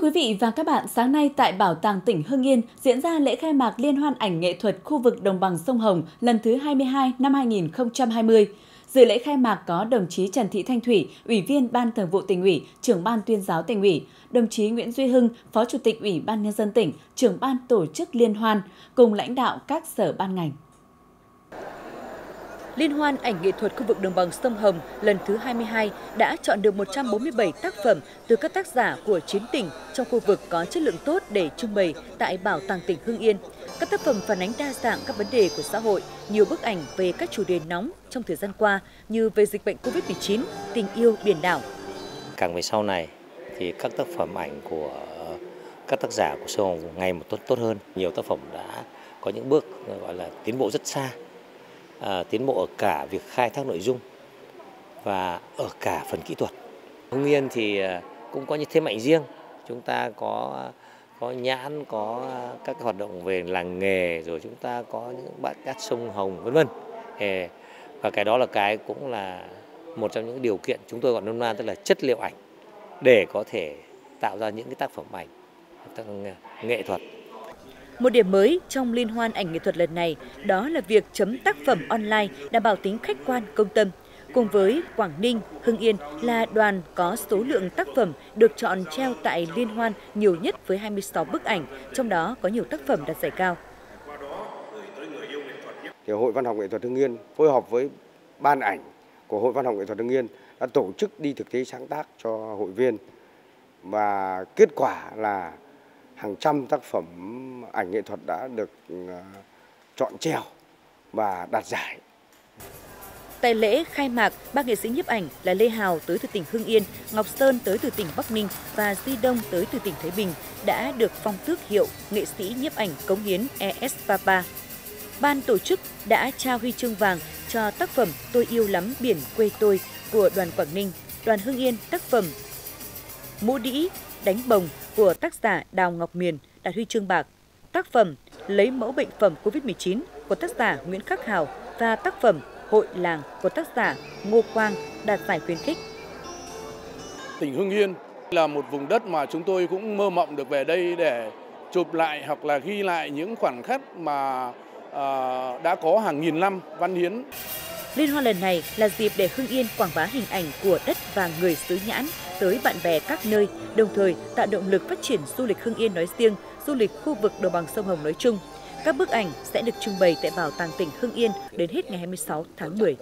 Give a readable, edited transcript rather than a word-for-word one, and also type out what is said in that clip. Thưa quý vị và các bạn, sáng nay tại Bảo tàng tỉnh Hưng Yên diễn ra lễ khai mạc Liên hoan ảnh nghệ thuật khu vực Đồng bằng sông Hồng lần thứ 22 năm 2020. Dự lễ khai mạc có đồng chí Trần Thị Thanh Thủy, Ủy viên Ban Thường vụ Tỉnh ủy, Trưởng ban Tuyên giáo Tỉnh ủy, đồng chí Nguyễn Duy Hưng, Phó Chủ tịch Ủy ban Nhân dân tỉnh, Trưởng ban Tổ chức Liên hoan cùng lãnh đạo các sở ban ngành. Liên hoan ảnh nghệ thuật khu vực Đồng bằng sông Hồng lần thứ 22 đã chọn được 147 tác phẩm từ các tác giả của 9 tỉnh trong khu vực có chất lượng tốt để trưng bày tại Bảo tàng tỉnh Hưng Yên. Các tác phẩm phản ánh đa dạng các vấn đề của xã hội, nhiều bức ảnh về các chủ đề nóng trong thời gian qua như về dịch bệnh Covid-19, tình yêu biển đảo. Càng về sau này thì các tác phẩm ảnh của các tác giả của sông Hồng ngày một tốt hơn. Nhiều tác phẩm đã có những bước gọi là tiến bộ rất xa. Tiến bộ ở cả việc khai thác nội dung và ở cả phần kỹ thuật. Hưng Yên thì cũng có những thế mạnh riêng. Chúng ta có nhãn, có các hoạt động về làng nghề, rồi chúng ta có những bãi cát sông Hồng vân vân. Và cái đó là cũng là một trong những điều kiện chúng tôi gọi nôm na tức là chất liệu ảnh để có thể tạo ra những cái tác phẩm ảnh nghệ thuật. Một điểm mới trong liên hoan ảnh nghệ thuật lần này đó là việc chấm tác phẩm online đảm bảo tính khách quan công tâm. Cùng với Quảng Ninh, Hưng Yên là đoàn có số lượng tác phẩm được chọn treo tại liên hoan nhiều nhất với 26 bức ảnh, trong đó có nhiều tác phẩm đạt giải cao. Hội Văn học Nghệ thuật Hưng Yên phối hợp với ban ảnh của Hội Văn học Nghệ thuật Hưng Yên đã tổ chức đi thực tế sáng tác cho hội viên và kết quả là hàng trăm tác phẩm ảnh nghệ thuật đã được chọn treo và đạt giải. Tại lễ khai mạc, ba nghệ sĩ nhiếp ảnh là Lê Hào tới từ tỉnh Hưng Yên, Ngọc Sơn tới từ tỉnh Bắc Ninh và Di Đông tới từ tỉnh Thái Bình đã được phong tước hiệu nghệ sĩ nhiếp ảnh cống hiến ESPAPA. Ban tổ chức đã trao huy chương vàng cho tác phẩm Tôi yêu lắm biển quê tôi của đoàn Quảng Ninh, đoàn Hưng Yên tác phẩm Mũ đĩ đánh bồng của tác giả Đào Ngọc Miền đạt huy chương bạc, tác phẩm Lấy mẫu bệnh phẩm Covid-19 của tác giả Nguyễn Khắc Hào và tác phẩm Hội làng của tác giả Ngô Quang đạt giải khuyến khích. Tỉnh Hưng Yên là một vùng đất mà chúng tôi cũng mơ mộng được về đây để chụp lại hoặc là ghi lại những khoảnh khắc mà đã có hàng nghìn năm văn hiến. Liên hoan lần này là dịp để Hưng Yên quảng bá hình ảnh của đất và người xứ nhãn tới bạn bè các nơi, đồng thời tạo động lực phát triển du lịch Hưng Yên nói riêng, du lịch khu vực Đồng bằng sông Hồng nói chung. Các bức ảnh sẽ được trưng bày tại Bảo tàng tỉnh Hưng Yên đến hết ngày 26 tháng 10.